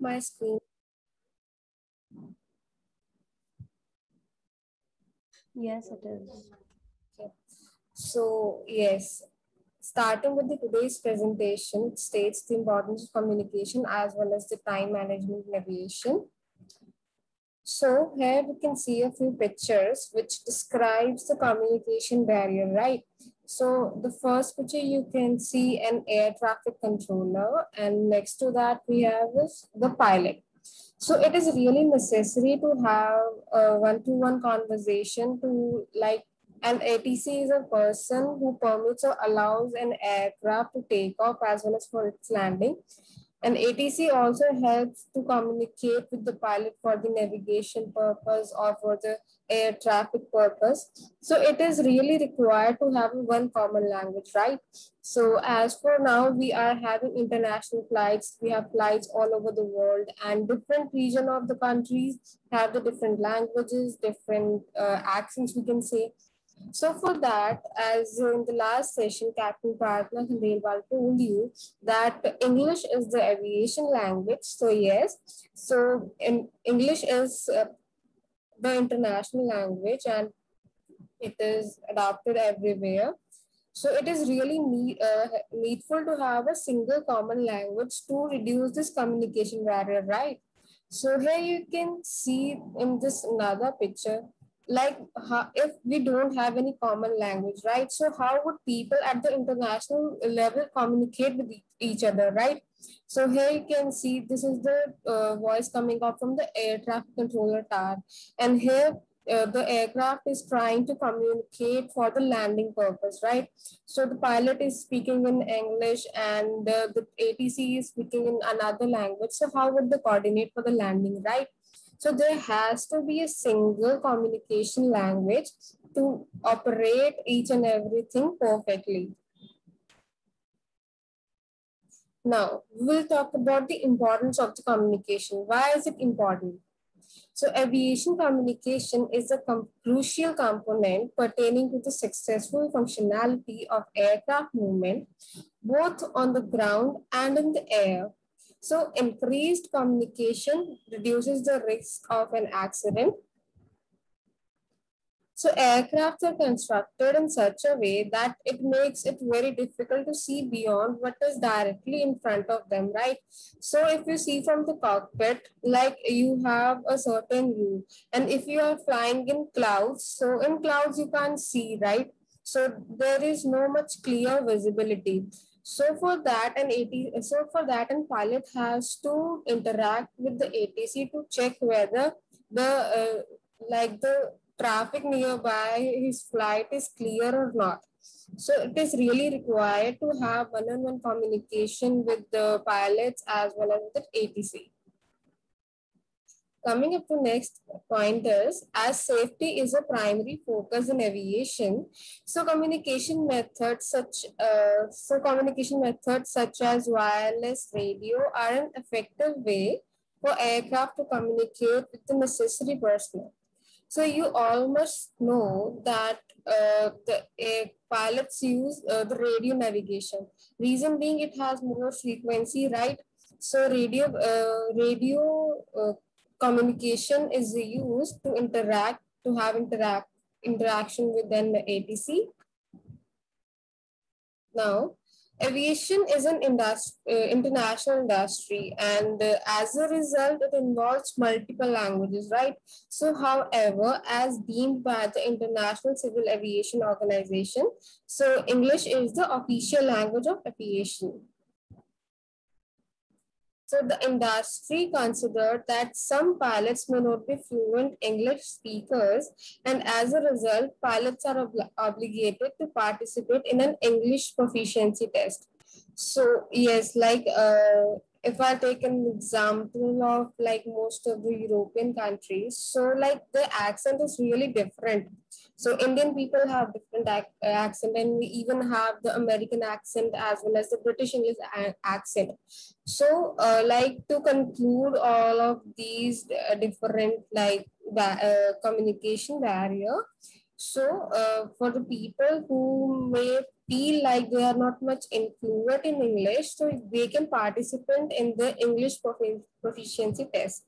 my screen. Yes, it is. Okay. So, yes, starting with today's presentation, it states the importance of communication as well as the time management in aviation. So here we can see a few pictures which describes the communication barrier, right? So the first picture you can see an air traffic controller, and next to that we have is the pilot. So it is really necessary to have a one-to-one conversation to, like, an ATC is a person who permits or allows an aircraft to take off as well as for its landing. And ATC also helps to communicate with the pilot for the navigation purpose or for the air traffic purpose. So it is really required to have one common language, right? So as for now, we are having international flights. We have flights all over the world, and different region of the countries have the different languages, different accents, we can say. So for that, as in the last session, Captain Pratna Khandelwal told you that English is the aviation language. So yes, so in English is the international language, and it is adopted everywhere. So it is really needful to have a single common language to reduce this communication barrier, right? So here you can see in this another picture, like if we don't have any common language, right? So how would people at the international level communicate with each other, right? So here you can see this is the voice coming out from the air traffic controller tower. And here the aircraft is trying to communicate for the landing purpose, right? So the pilot is speaking in English and the ATC is speaking in another language. So how would they coordinate for the landing, right? So there has to be a single communication language to operate each and everything perfectly. Now, we'll talk about the importance of the communication. Why is it important? So aviation communication is a crucial component pertaining to the successful functionality of aircraft movement, both on the ground and in the air. So increased communication reduces the risk of an accident. So aircraft are constructed in such a way that it makes it very difficult to see beyond what is directly in front of them, right? So if you see from the cockpit, like you have a certain view, and if you are flying in clouds, so in clouds you can't see, right? So there is no much clear visibility. So for that, an pilot has to interact with the ATC to check whether the the traffic nearby his flight is clear or not. So it is really required to have one-on-one communication with the pilots as well as the ATC. Coming up to next point is, as safety is a primary focus in aviation, so communication methods such as wireless radio are an effective way for aircraft to communicate with the necessary personnel. So you all must know that the pilots use the radio navigation. Reason being, it has more frequency, right? So radio communication is used to have interaction with an ATC. Now, aviation is an international industry, and as a result, it involves multiple languages, right? So, however, as deemed by the International Civil Aviation Organization, so English is the official language of aviation. So the industry considered that some pilots may not be fluent English speakers, and as a result, pilots are obligated to participate in an English proficiency test. So yes, like if I take an example of like most of the European countries, so like the accent is really different. So Indian people have different accent, and we even have the American accent as well as the British English accent. So like to conclude all of these different communication barrier. So for the people who may feel like they are not much fluent in English, so they can participate in the English proficiency test.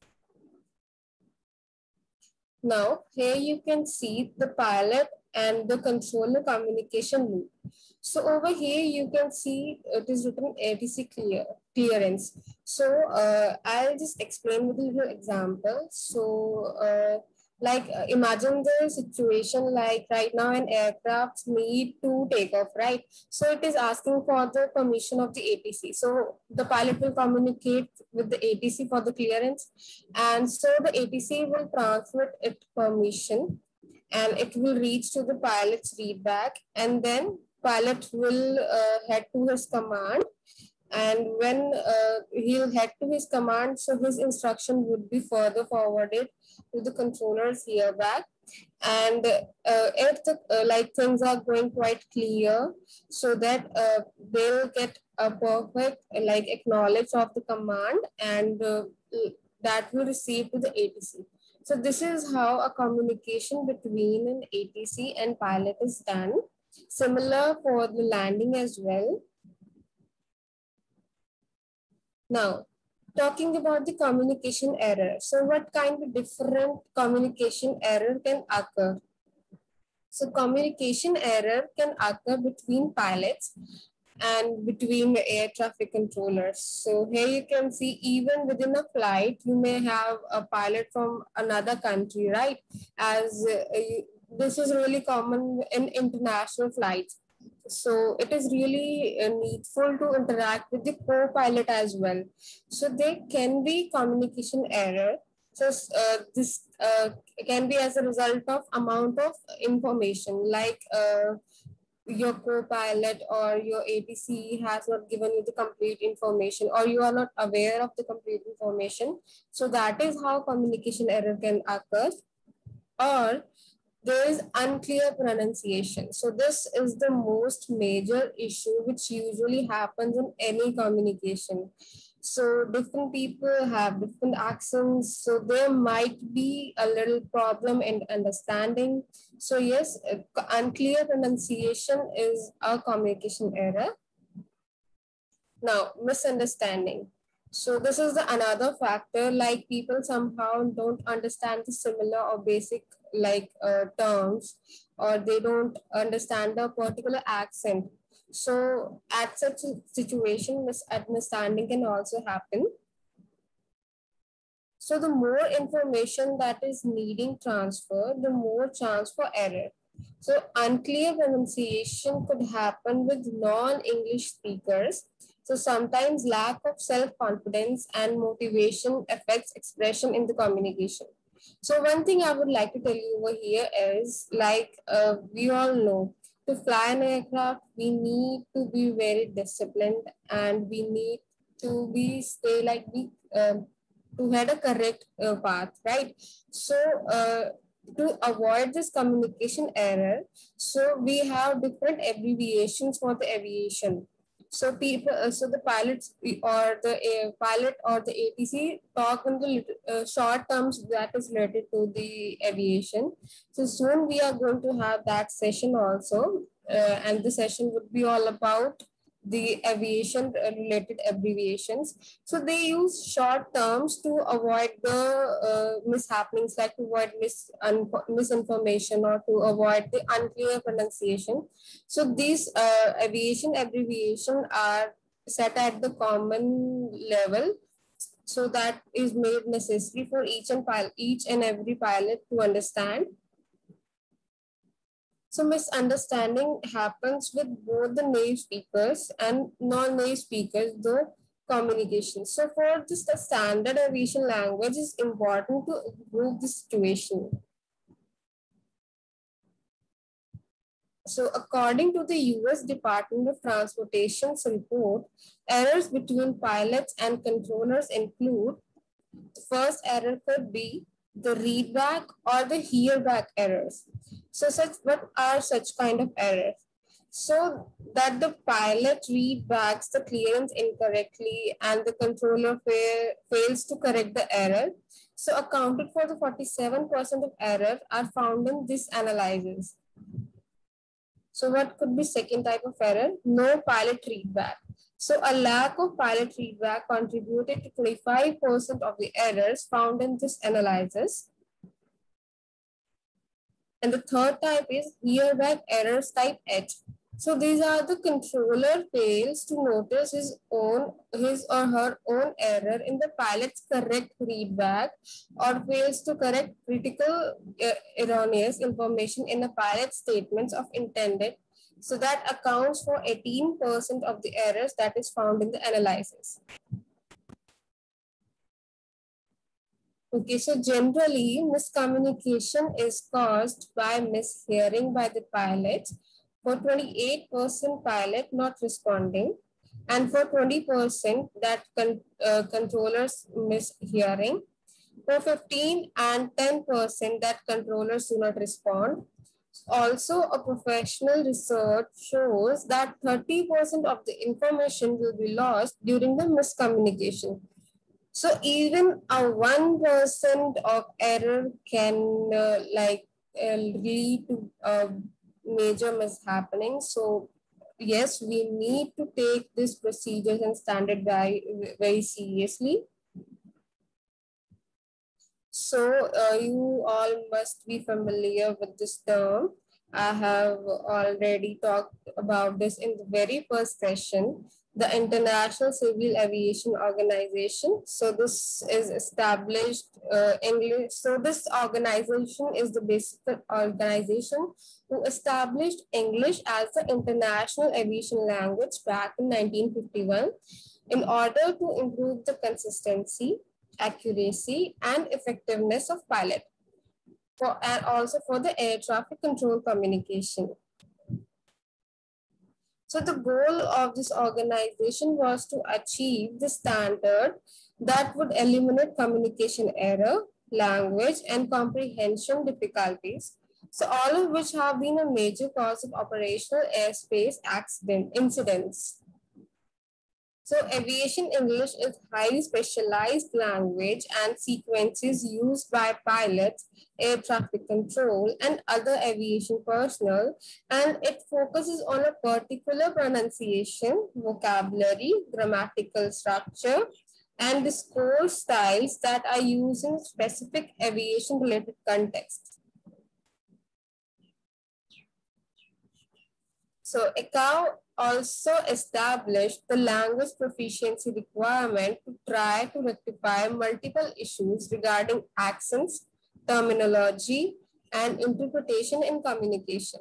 Now, here you can see the pilot and the controller communication loop. So over here you can see it is written ATC clearance. So I'll just explain with a little example. So imagine the situation like right now an aircraft need to take off, right? So it is asking for the permission of the ATC. So the pilot will communicate with the ATC for the clearance, and so the ATC will transmit its permission and it will reach to the pilot's feedback, and then pilot will head to his command, and when he'll head to his command, so his instruction would be further forwarded to the controller's feedback. And if the, things are going quite clear, so that they'll get a perfect acknowledge of the command, and that will receive to the ATC. So this is how a communication between an ATC and pilot is done. Similar for the landing as well. Now, talking about the communication error. So what kind of different communication error can occur? So communication error can occur between pilots and between the air traffic controllers. So here you can see even within a flight, you may have a pilot from another country, right? As this is really common in international flights. So it is really needful to interact with the co-pilot as well. So there can be communication error. So this can be as a result of amount of information, like your co-pilot or your ATC has not given you the complete information, or you are not aware of the complete information. So that is how communication error can occur. Or there is unclear pronunciation. So this is the most major issue which usually happens in any communication. So different people have different accents, so there might be a little problem in understanding. So yes, unclear pronunciation is a communication error. Now, misunderstanding. So this is the another factor, like people somehow don't understand the similar or basic terms, or they don't understand a particular accent. So at such a situation, misunderstanding can also happen. So the more information that is needing transfer, the more chance for error. So unclear pronunciation could happen with non-English speakers. So sometimes lack of self-confidence and motivation affects expression in the communication. So one thing I would like to tell you over here is, we all know, to fly an aircraft, we need to be very disciplined, and we need to head a correct path, right? So to avoid this communication error, so we have different abbreviations for the aviation. So the pilots or the pilot or the ATC talk in the short terms that is related to the aviation. So soon we are going to have that session also, and the session would be all about the aviation related abbreviations. So they use short terms to avoid the mishappenings, like to avoid misinformation or to avoid the unclear pronunciation. So these aviation abbreviations are set at the common level, so that is made necessary for each and every pilot to understand. So misunderstanding happens with both the native speakers and non-native speakers, though communication. So for this, the standard aviation language is important to improve the situation. So according to the US Department of Transportation's report, errors between pilots and controllers include, the first error could be the readback or the hearback errors. So what are such kind of errors? So that the pilot read backs the clearance incorrectly and the controller fails to correct the error. So accounted for the 47% of errors are found in this analysis. So what could be second type of error? No pilot feedback. So a lack of pilot feedback contributed to 25% of the errors found in this analysis. And the third type is year-back errors type H. So these are the controller fails to notice his or her own error in the pilot's correct feedback or fails to correct critical erroneous information in the pilot's statements of intended. So that accounts for 18% of the errors that is found in the analysis. Okay, so generally miscommunication is caused by mishearing by the pilot for 28% pilot not responding, and for 20% that controllers mishearing, for 15 and 10% that controllers do not respond. Also, a professional research shows that 30% of the information will be lost during the miscommunication. So even a 1% of error can lead to major mishappening. So yes, we need to take these procedures and standard very seriously. So you all must be familiar with this term. I have already talked about this in the very first session, the International Civil Aviation Organization. So this is established English. So this organization is the basic organization who established English as the international aviation language back in 1951 in order to improve the consistency, accuracy, and effectiveness of pilot, and also for the air traffic control communication. So the goal of this organization was to achieve the standard that would eliminate communication error, language, and comprehension difficulties. So all of which have been a major cause of operational airspace incidents. So aviation English is highly specialized language and sequences used by pilots, air traffic control, and other aviation personnel, and it focuses on a particular pronunciation, vocabulary, grammatical structure, and discourse styles that are used in specific aviation-related contexts. So ICAO also established the language proficiency requirement to try to rectify multiple issues regarding accents, terminology, and interpretation in communication.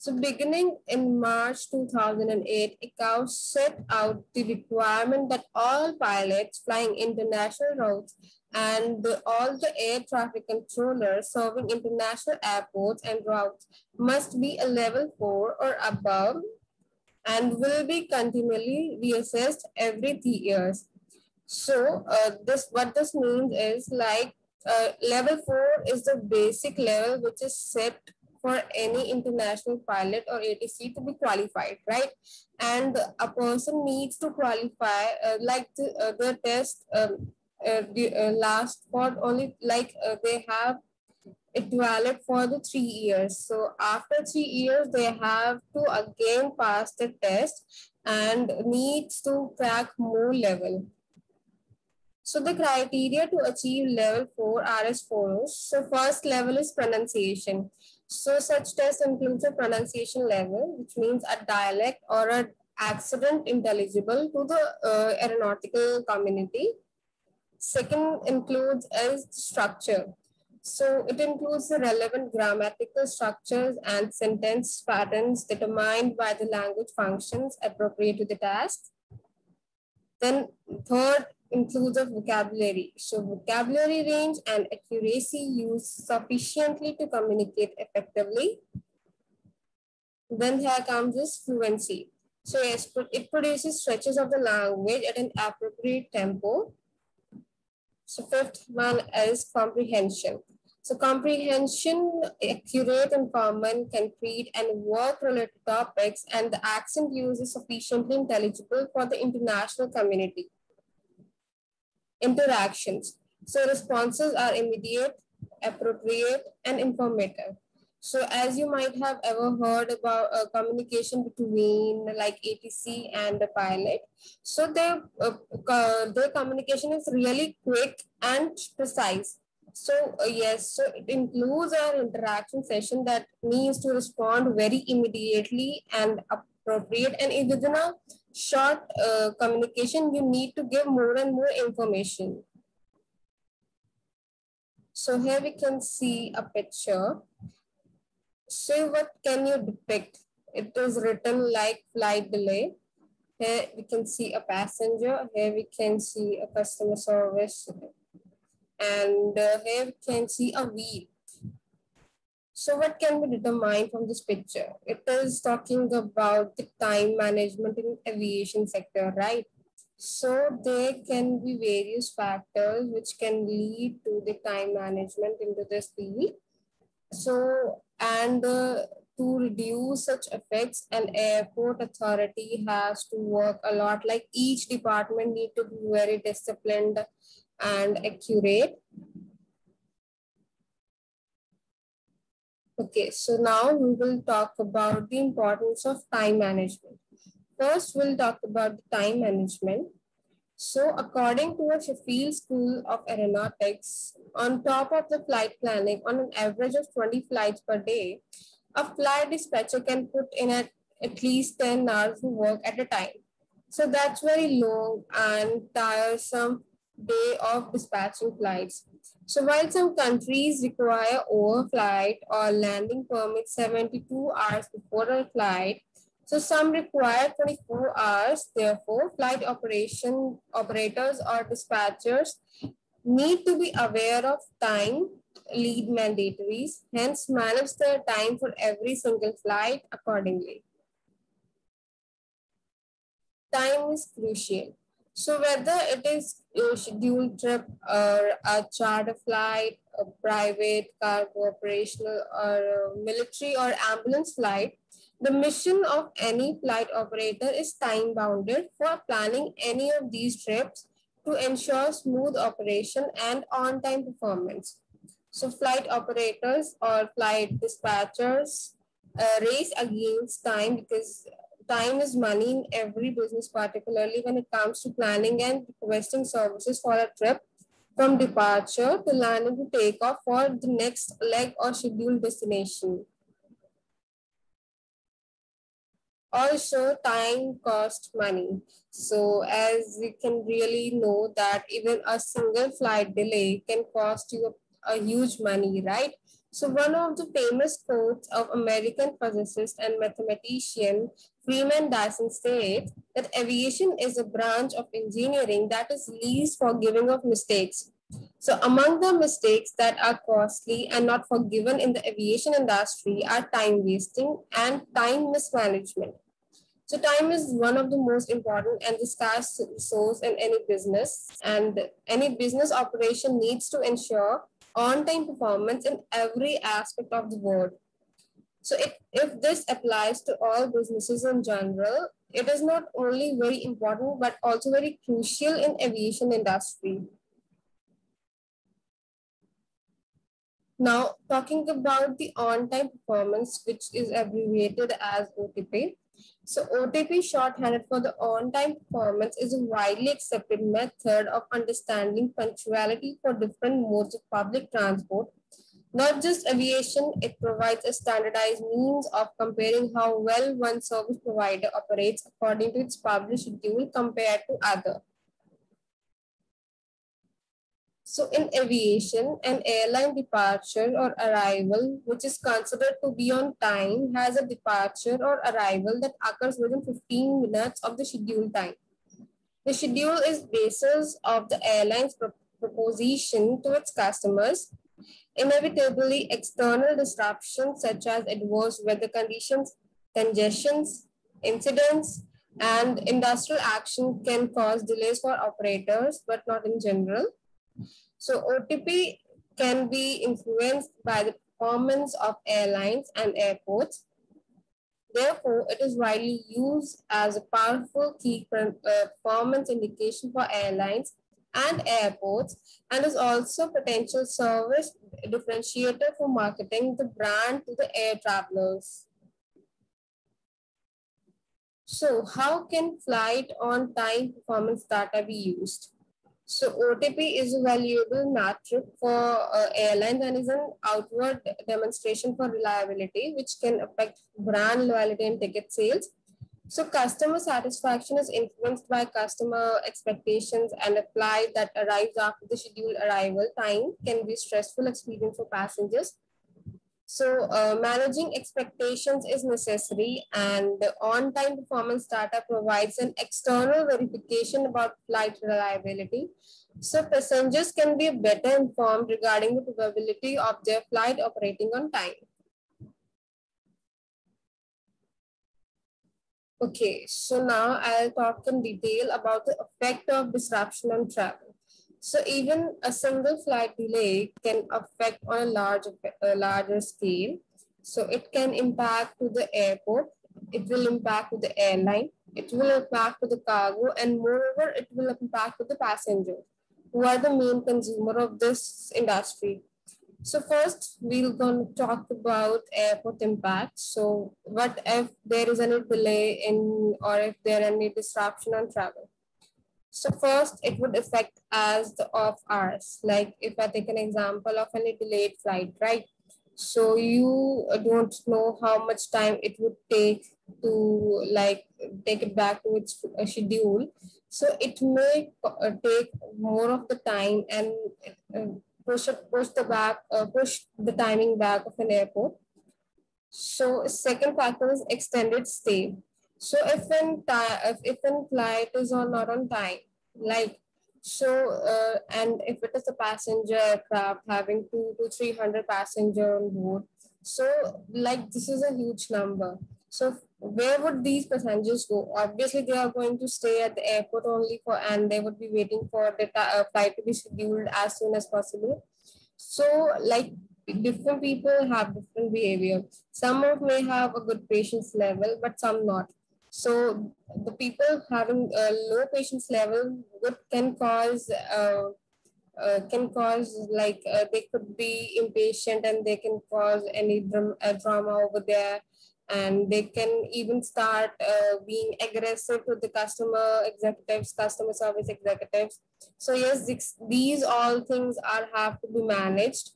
So beginning in March 2008, ICAO set out the requirement that all pilots flying international routes and all the air traffic controllers serving international airports and routes must be a level 4 or above and will be continually reassessed every 3 years. So what this means is level 4 is the basic level which is set for any international pilot or ATC to be qualified, right? And a person needs to qualify the test last for only they have it valid for the 3 years. So after 3 years, they have to again pass the test and needs to crack more level. So the criteria to achieve level 4 are as follows. So first level is pronunciation. So such test includes a pronunciation level, which means a dialect or an accent intelligible to the aeronautical community. Second includes is structure. So it includes the relevant grammatical structures and sentence patterns determined by the language functions appropriate to the task. Then third includes a vocabulary. So vocabulary range and accuracy used sufficiently to communicate effectively. Then here comes this fluency. So it produces stretches of the language at an appropriate tempo. So fifth one is comprehension. So comprehension, accurate and common, concrete and work-related topics, and the accent use is sufficiently intelligible for the international community. Interactions. So responses are immediate, appropriate, and informative. So as you might have ever heard about communication between like ATC and the pilot, so their communication is really quick and precise. So yes, so it includes our interaction session that needs to respond very immediately and appropriate, and within a short communication, you need to give more and more information. So here we can see a picture. So what can you depict? It is written like flight delay. Here we can see a passenger. Here we can see a customer service. And here we can see a wheel. So what can be determined from this picture? It is talking about the time management in aviation sector, right? So there can be various factors which can lead to the time management into this field. So, and to reduce such effects, an airport authority has to work a lot. Like each department need to be very disciplined and accurate. Okay, so now we will talk about the importance of time management. First, we'll talk about the time management. So according to a Sheffield School of Aeronautics, on top of the flight planning, on an average of 20 flights per day, a flight dispatcher can put in at least 10 hours of work at a time. So that's very long and tiresome day of dispatching flights. So while some countries require overflight or landing permits 72 hours before a flight, so some require 24 hours. Therefore, flight operators or dispatchers need to be aware of time lead mandatories, hence manage their time for every single flight accordingly. Time is crucial. So whether it is a scheduled trip or a charter flight, a private, cargo, operational, or military or ambulance flight, the mission of any flight operator is time-bounded for planning any of these trips to ensure smooth operation and on-time performance. So flight operators or flight dispatchers race against time because time is money in every business, particularly when it comes to planning and requesting services for a trip from departure to landing to takeoff for the next leg or scheduled destination. Also, time costs money. So as you can really know that even a single flight delay can cost you a huge money, right? So one of the famous quotes of American physicist and mathematician Freeman Dyson states that aviation is a branch of engineering that is least forgiving of mistakes. So among the mistakes that are costly and not forgiven in the aviation industry are time wasting and time mismanagement. So time is one of the most important and the scarce resource in any business, and any business operation needs to ensure on-time performance in every aspect of the world. So if this applies to all businesses in general, it is not only very important, but also very crucial in aviation industry. Now, talking about the on-time performance, which is abbreviated as OTP. So OTP, shorthanded for the on-time performance, is a widely accepted method of understanding punctuality for different modes of public transport. Not just aviation, it provides a standardized means of comparing how well one service provider operates according to its published schedule compared to other. So in aviation, an airline departure or arrival, which is considered to be on time, has a departure or arrival that occurs within 15 minutes of the scheduled time. The schedule is basis of the airline's proposition to its customers. Inevitably, external disruptions such as adverse weather conditions, congestions, incidents, and industrial action can cause delays for operators, but not in general. So OTP can be influenced by the performance of airlines and airports. Therefore, it is widely used as a powerful key performance indication for airlines and airports, and is also potential service differentiator for marketing the brand to the air travelers. So how can flight on time performance data be used? So OTP is a valuable metric for airlines and is an outward demonstration for reliability, which can affect brand loyalty and ticket sales. So customer satisfaction is influenced by customer expectations, and a flight that arrives after the scheduled arrival time can be a stressful experience for passengers. So managing expectations is necessary, and the on-time performance data provides an external verification about flight reliability. So passengers can be better informed regarding the probability of their flight operating on time. Okay, so now I'll talk in detail about the effect of disruption on travel. So even a single flight delay can affect on a larger scale. So it can impact to the airport, it will impact to the airline, it will impact to the cargo, and moreover, it will impact to the passenger, who are the main consumer of this industry. So first, we're going to talk about airport impact. So what if there is any delay in, or if there are any disruption on travel? So first, it would affect as the off hours. Like if I take an example of any delayed flight, right? So you don't know how much time it would take to like take it back to its schedule. So it may take more of the time and push the timing back of an airport. So second factor is extended stay. So if an flight is not on time, like so, and if it is a passenger aircraft having 200 to 300 passengers on board, so like this is a huge number. So where would these passengers go? Obviously, they are going to stay at the airport only and they would be waiting for the flight to be scheduled as soon as possible. So like different people have different behavior. Some may have a good patience level, but some not. So the people having a low patience level can cause they could be impatient, and they can cause any drama over there. And they can even start being aggressive to the customer executives, customer service executives. So yes, these all things have to be managed.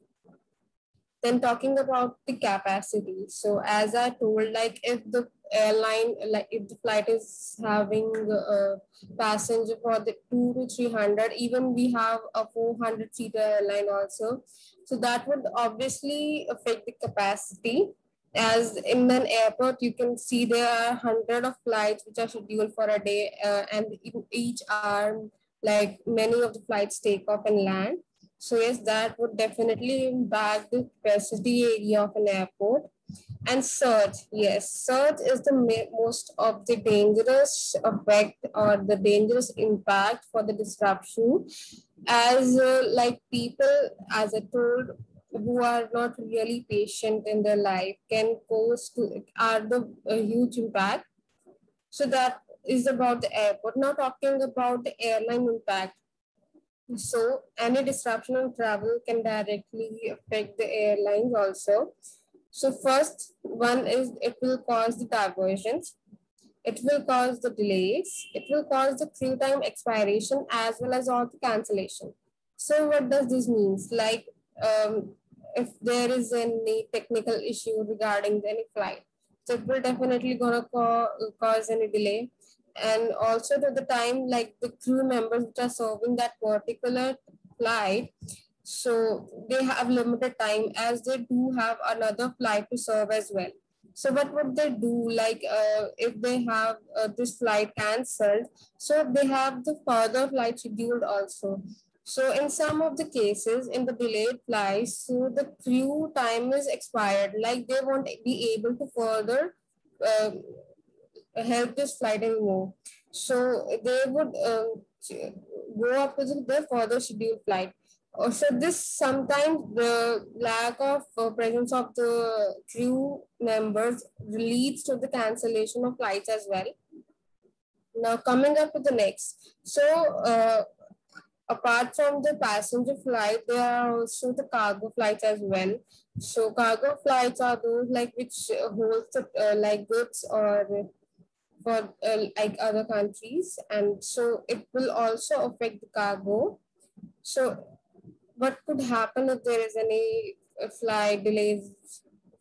Then talking about the capacity. So as I told, like if the airline, like if the flight is having a passenger for the 200 to 300, even we have a 400-seater airline also. So that would obviously affect the capacity. As in an airport, you can see there are 100 of flights which are scheduled for a day, and in each hour, like many of the flights take off and land. So yes, that would definitely impact the capacity area of an airport. And surge, yes, surge is the most of the dangerous effect or the dangerous impact for the disruption, as like people, as I told, who are not really patient in their life can cause a huge impact. So that is about the airport. Now talking about the airline impact. So any disruption on travel can directly affect the airlines also. So first one is it will cause the diversions. It will cause the delays. It will cause the crew time expiration as well as all the cancellation. So what does this mean? Like if there is any technical issue regarding any flight, so it will definitely gonna cause any delay, and also to the time like the crew members which are serving that particular flight, so they have limited time as they do have another flight to serve as well. So what would they do? Like if they have this flight cancelled, so they have the further flight scheduled also. So in some of the cases, in the delayed flights, so the crew time is expired. Like they won't be able to further help this flight anymore. So they would go up to the further scheduled flight. So this sometimes the lack of presence of the crew members leads to the cancellation of flights as well. Now coming up to the next. So Apart from the passenger flight, there are also the cargo flights as well. So cargo flights are those like which holds like goods or for like other countries, and so it will also affect the cargo. So what could happen if there is any flight delays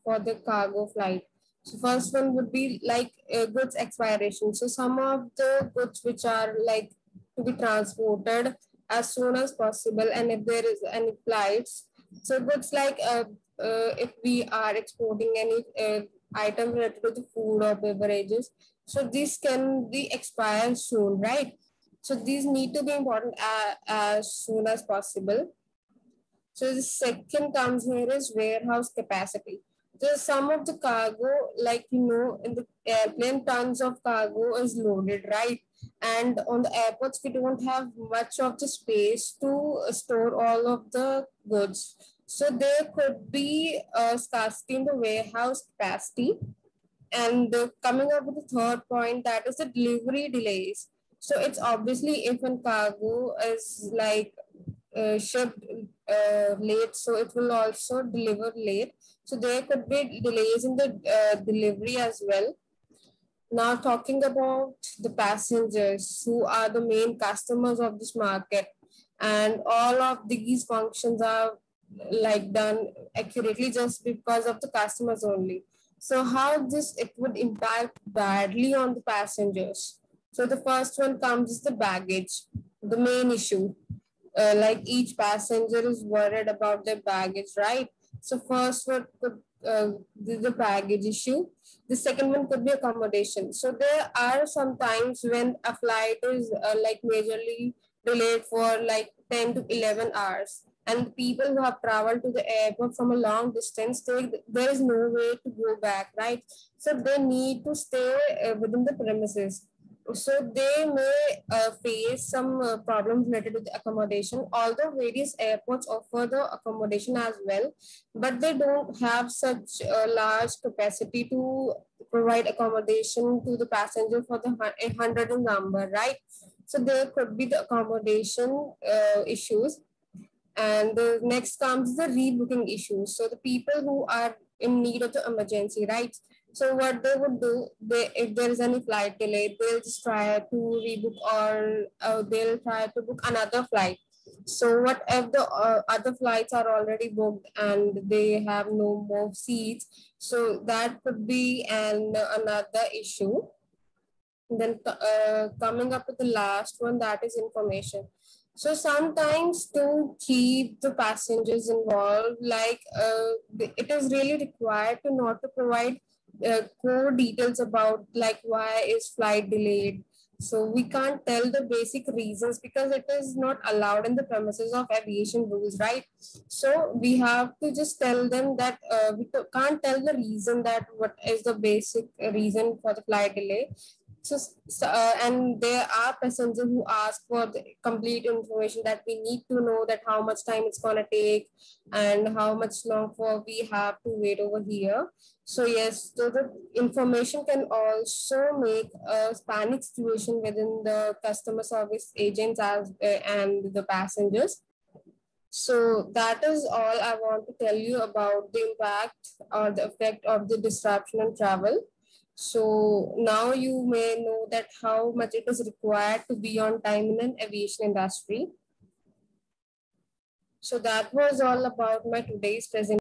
for the cargo flight? So first one would be like goods expiration. So some of the goods which are like to be transported as soon as possible, and if there is any flights, so goods like if we are exporting any item related to the food or beverages, so these can be expired soon, right? So these need to be important as soon as possible. So the second comes here is warehouse capacity. So some of the cargo, like you know, in the airplane, tons of cargo is loaded, right? And on the airports, we don't have much of the space to store all of the goods. So there could be a scarcity in the warehouse capacity. And coming up with the third point, that is the delivery delays. So it's obviously if a cargo is like shipped late, so it will also deliver late. So there could be delays in the delivery as well. Now talking about the passengers who are the main customers of this market, and all of these functions are like done accurately just because of the customers only. So how this it would impact badly on the passengers. So the first one comes is the baggage, the main issue. Like each passenger is worried about their baggage, right? So first one could the baggage issue. The second one could be accommodation. So there are some times when a flight is like majorly delayed for like 10 to 11 hours. And people who have traveled to the airport from a long distance, there is no way to go back, right? So they need to stay within the premises. So they may face some problems related to the accommodation, although various airports offer the accommodation as well, but they don't have such a large capacity to provide accommodation to the passenger for the 100 in number, right? So there could be the accommodation issues. And the next comes the rebooking issues. So the people who are in need of the emergency, right? So what they would do, if there is any flight delay, they'll just try to rebook, or they'll try to book another flight. So what if the other flights are already booked and they have no more seats? So that could be another issue. Then coming up with the last one, that is information. So sometimes to keep the passengers involved, like it is really required to not to provide core details about like why is flight delayed. So we can't tell the basic reasons because it is not allowed in the premises of aviation rules, right? So we have to just tell them that we can't tell the reason, that what is the basic reason for the flight delay. So and there are passengers who ask for the complete information, that we need to know that how much time it's going to take and how much long for we have to wait over here. So yes, so the information can also make a panic situation within the customer service agents and the passengers. So that is all I want to tell you about the impact or the effect of the disruption on travel. So now you may know that how much it is required to be on time in an aviation industry. So that was all about my today's presentation.